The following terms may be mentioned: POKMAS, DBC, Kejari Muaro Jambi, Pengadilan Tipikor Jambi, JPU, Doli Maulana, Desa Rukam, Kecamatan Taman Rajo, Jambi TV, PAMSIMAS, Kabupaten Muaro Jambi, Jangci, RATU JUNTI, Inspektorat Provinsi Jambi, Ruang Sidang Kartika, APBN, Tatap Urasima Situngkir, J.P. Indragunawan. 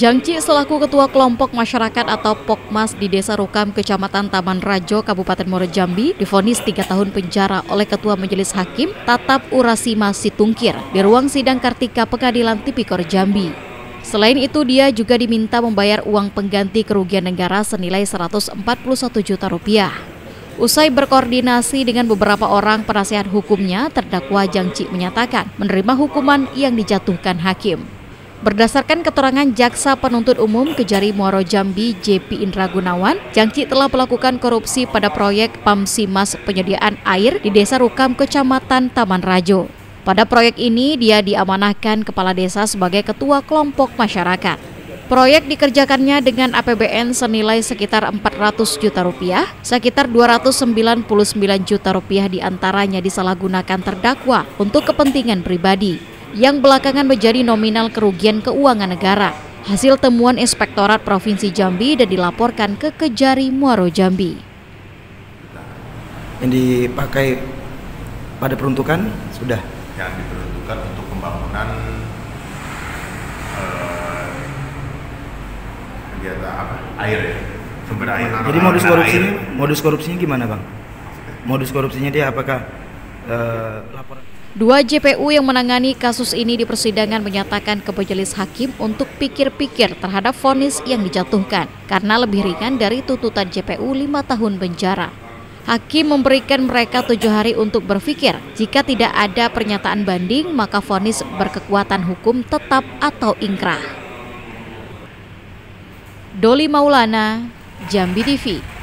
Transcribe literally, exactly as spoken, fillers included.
Jangci selaku Ketua Kelompok Masyarakat atau POKMAS di Desa Rukam, Kecamatan Taman Rajo, Kabupaten Muaro Jambi, divonis tiga tahun penjara oleh Ketua Majelis Hakim Tatap Urasima Situngkir di Ruang Sidang Kartika Pengadilan Tipikor Jambi. Selain itu, dia juga diminta membayar uang pengganti kerugian negara senilai seratus empat puluh satu juta rupiah. Usai berkoordinasi dengan beberapa orang penasihat hukumnya, terdakwa Jangci menyatakan menerima hukuman yang dijatuhkan hakim. Berdasarkan keterangan Jaksa Penuntut Umum Kejari Muaro Jambi J P Indragunawan, Jangci telah melakukan korupsi pada proyek PAMSIMAS penyediaan air di Desa Rukam, Kecamatan Taman Rajo. Pada proyek ini, dia diamanahkan Kepala Desa sebagai Ketua Kelompok Masyarakat. Proyek dikerjakannya dengan A P B N senilai sekitar empat ratus juta rupiah, sekitar dua ratus sembilan puluh sembilan juta rupiah diantaranya disalahgunakan terdakwa untuk kepentingan pribadi, yang belakangan menjadi nominal kerugian keuangan negara. Hasil temuan Inspektorat Provinsi Jambi dan dilaporkan ke Kejari Muaro Jambi. Yang dipakai pada peruntukan sudah yang diperuntukkan untuk pembangunan eh, kegiatan apa? Air ya. Sumber air. Jadi modus korupsinya, air. modus korupsinya gimana, Bang? Modus korupsinya dia apakah eh, laporan? Dua J P U yang menangani kasus ini di persidangan menyatakan ke majelis hakim untuk pikir-pikir terhadap vonis yang dijatuhkan karena lebih ringan dari tuntutan J P U lima tahun penjara. Hakim memberikan mereka tujuh hari untuk berpikir. Jika tidak ada pernyataan banding, maka vonis berkekuatan hukum tetap atau ingkrah. Doli Maulana, Jambi T V.